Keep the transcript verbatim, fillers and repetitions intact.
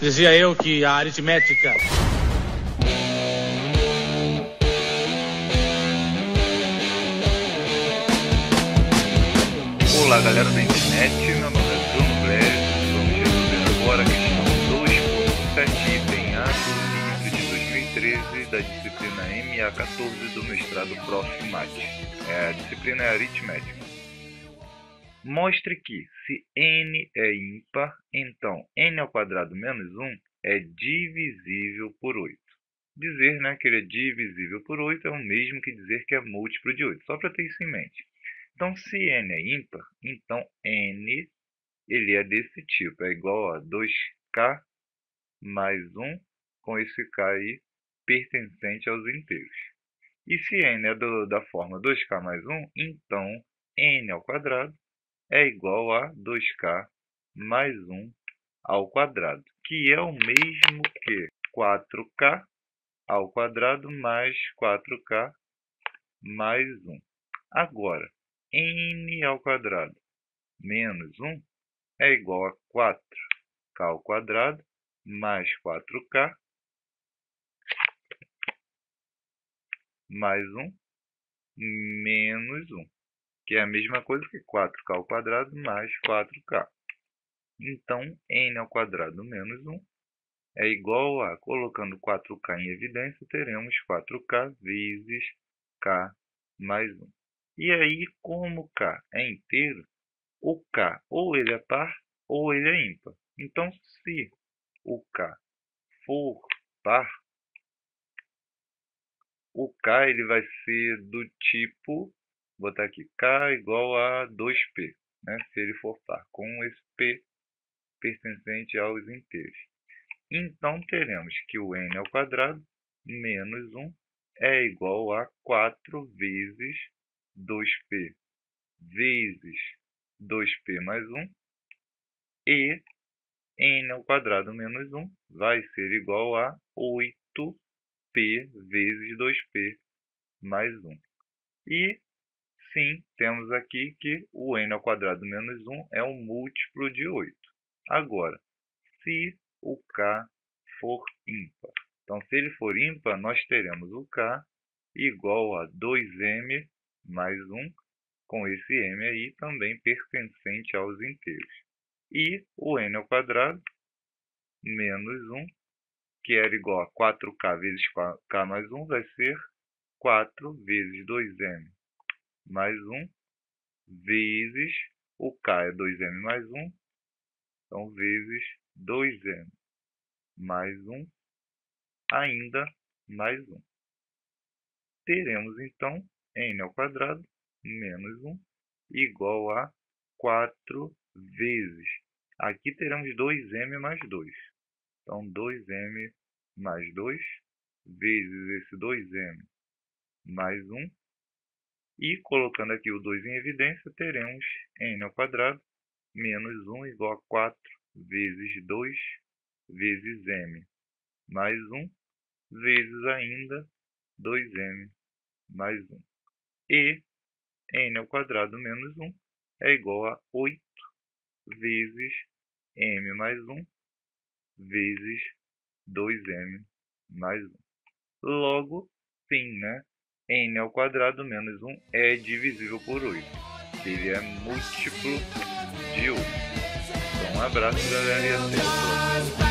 Dizia eu que a aritmética... Olá, galera da internet, meu nome é Bruno Glasses, vamos resolver agora a questão dois ponto sete, item A, do livro de dois mil e treze, da disciplina M A quatorze do mestrado Profmat. É, a disciplina é aritmética. Mostre que, se n é ímpar, então n ao quadrado menos um é divisível por oito. Dizer, né, que ele é divisível por oito é o mesmo que dizer que é múltiplo de oito, só para ter isso em mente. Então, se n é ímpar, então n ele é desse tipo, é igual a dois k mais um, com esse k aí pertencente aos inteiros. E se n é do, da forma dois k mais um, então n ao quadrado é igual a dois k mais um ao quadrado, que é o mesmo que quatro k ao quadrado mais quatro k mais um. Agora, n ao quadrado menos um é igual a quatro k ao quadrado mais quatro k mais um menos um. Que é a mesma coisa que quatro k ao quadrado mais quatro k. Então, n ao quadrado menos um é igual a, colocando quatro k em evidência, teremos quatro k vezes k mais um. E aí, como k é inteiro, o k ou ele é par ou ele é ímpar. Então, se o k for par, o k ele vai ser do tipo... Vou botar aqui k igual a dois p, né? Se ele for par, com esse p pertencente aos inteiros. Então, teremos que o n ao quadrado menos um é igual a quatro vezes dois p vezes dois p mais um. E n ao quadrado menos um vai ser igual a oito p vezes dois p mais um. E sim, temos aqui que o n ao quadrado menos um é um múltiplo de oito. Agora, se o k for ímpar. Então, se ele for ímpar, nós teremos o k igual a dois m mais um, com esse m aí também pertencente aos inteiros. E o n ao quadrado menos um, que era igual a quatro k vezes k mais um, vai ser quatro vezes dois m. Mais um vezes, o k é dois m mais um, então vezes dois m mais um, ainda mais um. Teremos então n ao quadrado menos um igual a quatro vezes. Aqui teremos dois m mais dois. Então dois m mais dois vezes esse dois m mais um. E, colocando aqui o dois em evidência, teremos n ao quadrado menos um igual a quatro vezes dois vezes m mais um vezes ainda dois m mais um. E n ao quadrado menos um é igual a oito vezes m mais um vezes dois m mais um. Logo, sim, né? n ao quadrado menos um é divisível por oito, ele é múltiplo de oito. Então, um abraço, galera, e até o próximo.